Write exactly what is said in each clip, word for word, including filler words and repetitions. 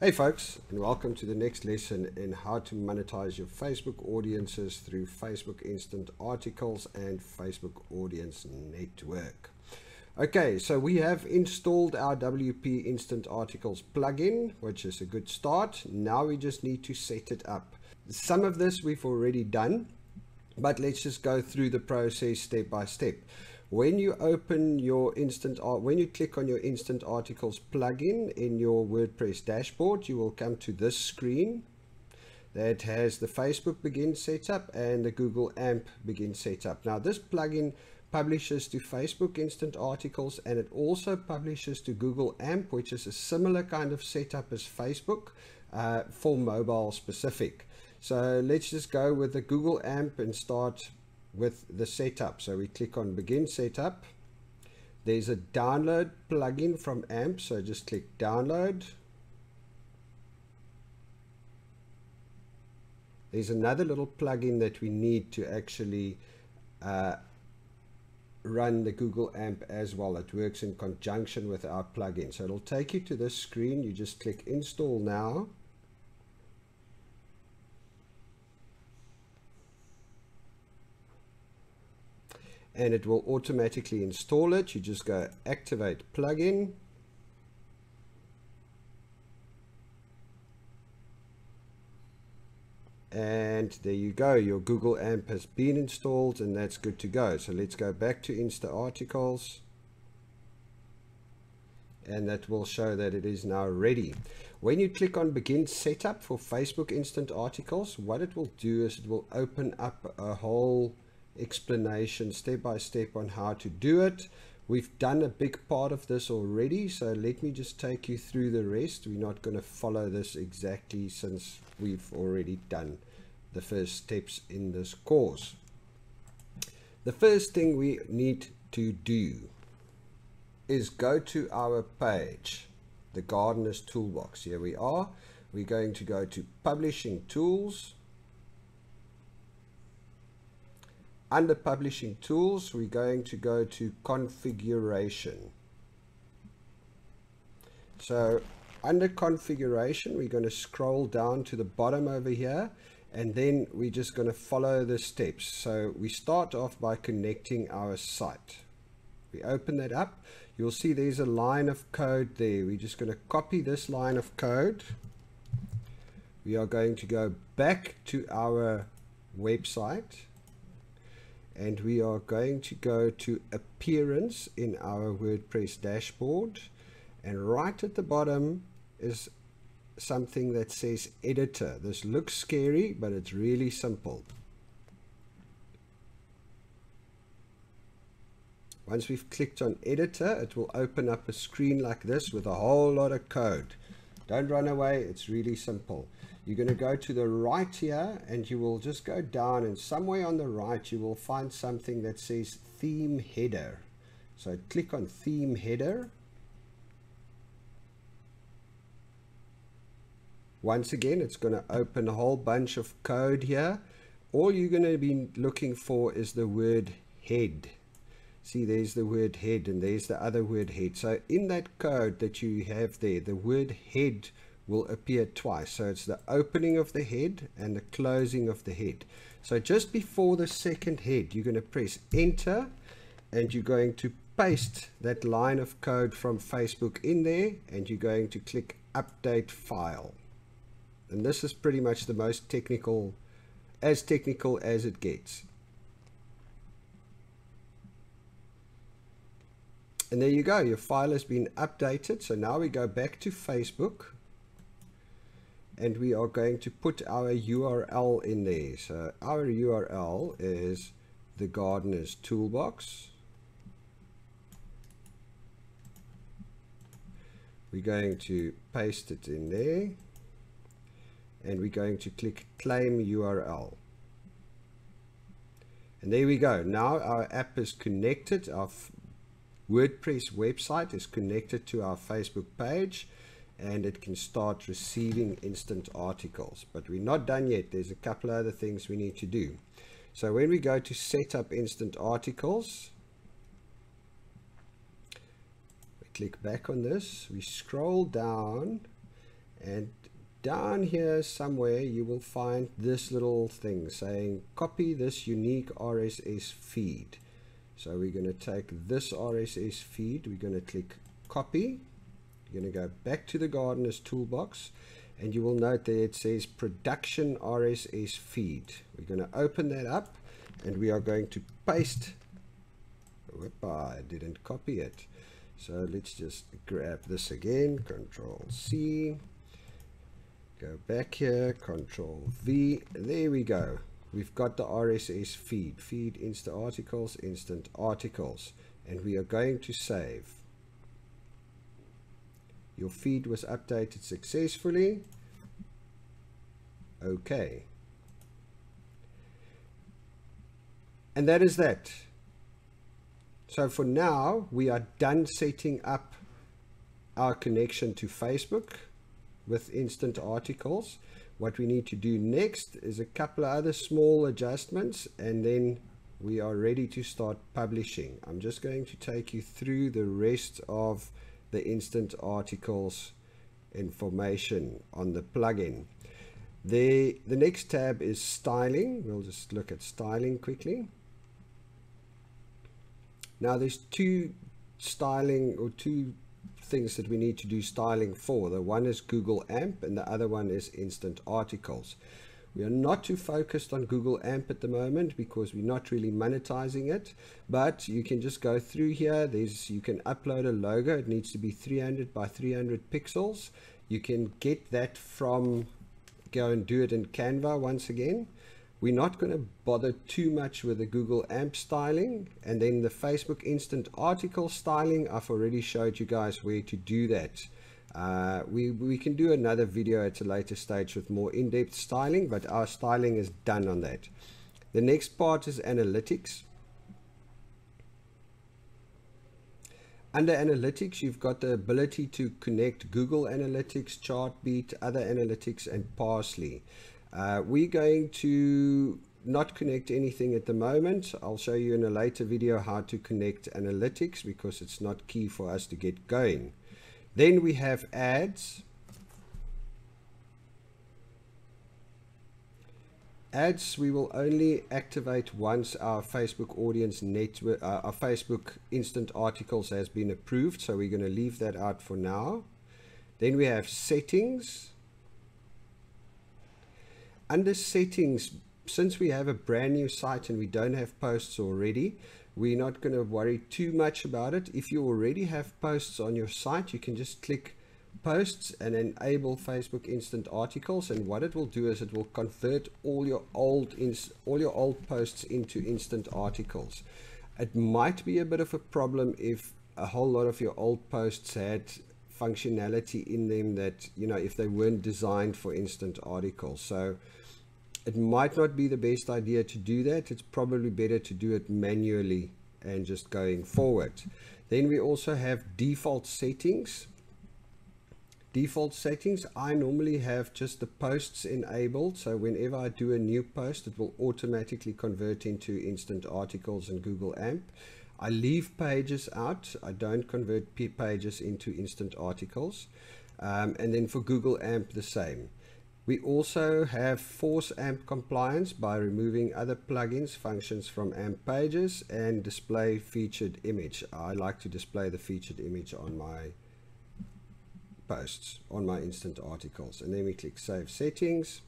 Hey folks, and welcome to the next lesson in how to monetize your Facebook audiences through Facebook Instant Articles and Facebook Audience Network. Okay, so we have installed our W P Instant Articles plugin, which is a good start. Now we just need to set it up. Some of this we've already done, but let's just go through the process step by step. When you open your instant art, when you click on your Instant Articles plugin in your WordPress dashboard, you will come to this screen that has the Facebook Begin Setup and the Google A M P Begin Setup. Now, this plugin publishes to Facebook Instant Articles, and it also publishes to Google A M P, which is a similar kind of setup as Facebook uh, for mobile specific. So let's just go with the Google A M P and start with the setup. So we click on Begin Setup. There's a download plugin from A M P, so just click download. There's another little plugin that we need to actually uh, run the Google A M P as well. It works in conjunction with our plugin, so it'll take you to this screen. You just click install now. And it will automatically install it. You just go activate plugin. And there you go. Your Google A M P has been installed, and that's good to go. So let's go back to Insta Articles. And that will show that it is now ready. When you click on Begin Setup for Facebook Instant Articles, what it will do is it will open up a whole explanation step by step on how to do it. We've done a big part of this already, so let me just take you through the rest. We're not going to follow this exactly since we've already done the first steps in this course. The first thing we need to do is go to our page, the Gardener's Toolbox. Here we are. We're going to go to Publishing Tools. Under Publishing Tools, we're going to go to Configuration. So under Configuration, we're going to scroll down to the bottom over here, and then we're just going to follow the steps. So we start off by connecting our site. We open that up. You'll see there's a line of code there. We're just going to copy this line of code. We are going to go back to our website. And we are going to go to Appearance in our WordPress dashboard. And right at the bottom is something that says Editor. This looks scary, but it's really simple. Once we've clicked on Editor, it will open up a screen like this with a whole lot of code. Don't run away, it's really simple. You're going to go to the right here, and you will just go down, and somewhere on the right you will find something that says Theme Header. So click on Theme Header. Once again, it's going to open a whole bunch of code here. All you're going to be looking for is the word head. See, there's the word head, and there's the other word head. So in that code that you have there, the word head will appear twice. So it's the opening of the head and the closing of the head. So just before the second head, you're going to press enter, and you're going to paste that line of code from Facebook in there, and you're going to click update file. And this is pretty much the most technical, as technical as it gets. And there you go, your file has been updated. So now we go back to Facebook, and we are going to put our U R L in there. So our U R L is the Gardener's Toolbox. We're going to paste it in there, and we're going to click Claim U R L. And there we go. Now our app is connected. Our WordPress website is connected to our Facebook page, and it can start receiving instant articles. But we're not done yet. There's a couple other things we need to do. So when we go to set up instant articles, we click back on this, we scroll down, And down here somewhere you will find this little thing saying copy this unique R S S feed. So we're going to take this R S S feed, we're going to click copy, you're going to go back to the gardener's toolbox, and you will note that it says production R S S feed. We're going to open that up and we are going to paste. Whoop, I didn't copy it. So let's just grab this again, control C, go back here, control V. There we go. We've got the R S S feed, feed instant articles, instant articles, and we are going to save. Your feed was updated successfully. Okay. And that is that. So for now, we are done setting up our connection to Facebook with instant articles. What we need to do next is a couple of other small adjustments, and then we are ready to start publishing. I'm just going to take you through the rest of the instant articles information on the plugin. The, the next tab is styling. We'll just look at styling quickly. Now there's two styling or two things that we need to do styling for. The one is Google A M P and the other one is instant articles. We are not too focused on Google A M P at the moment because we're not really monetizing it, but you can just go through here. There's, you can upload a logo. It needs to be three hundred by three hundred pixels. You can get that from, go and do it in Canva once again. We're not going to bother too much with the Google A M P styling, and then the Facebook Instant Article styling, I've already showed you guys where to do that. Uh, we, we can do another video at a later stage with more in-depth styling, but our styling is done on that. The next part is analytics. Under analytics, you've got the ability to connect Google Analytics, Chartbeat, other analytics, and Parsley. Uh, we're going to not connect anything at the moment. I'll show you in a later video how to connect analytics because it's not key for us to get going. Then we have ads. Ads we will only activate once our Facebook audience network, uh, our Facebook instant articles has been approved. So we're going to leave that out for now. Then we have settings. Under settings, since we have a brand new site and we don't have posts already, we're not going to worry too much about it. If you already have posts on your site, you can just click posts and enable Facebook instant articles, and what it will do is it will convert all your old ins all your old posts into instant articles. It might be a bit of a problem if a whole lot of your old posts had functionality in them that, you know, if they weren't designed for instant articles. So it might not be the best idea to do that. It's probably better to do it manually and just going forward. Then we also have default settings. Default settings, I normally have just the posts enabled. So whenever I do a new post, it will automatically convert into instant articles and Google A M P. I leave pages out. I don't convert pages into instant articles. Um, and then for Google A M P, the same. We also have force A M P compliance by removing other plugins, functions from A M P pages, and display featured image. I like to display the featured image on my posts, on my instant articles. And then we click Save Settings.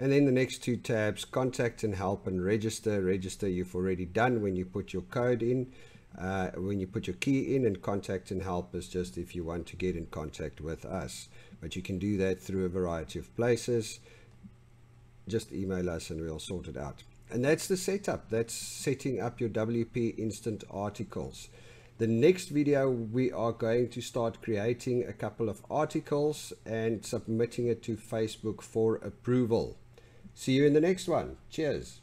And then the next two tabs, contact and help, and register. Register you've already done when you put your code in, uh, when you put your key in, and contact and help is just if you want to get in contact with us. But you can do that through a variety of places. Just email us and we'll sort it out. And that's the setup. That's setting up your W P Instant Articles. The next video, we are going to start creating a couple of articles and submitting it to Facebook for approval. See you in the next one. Cheers.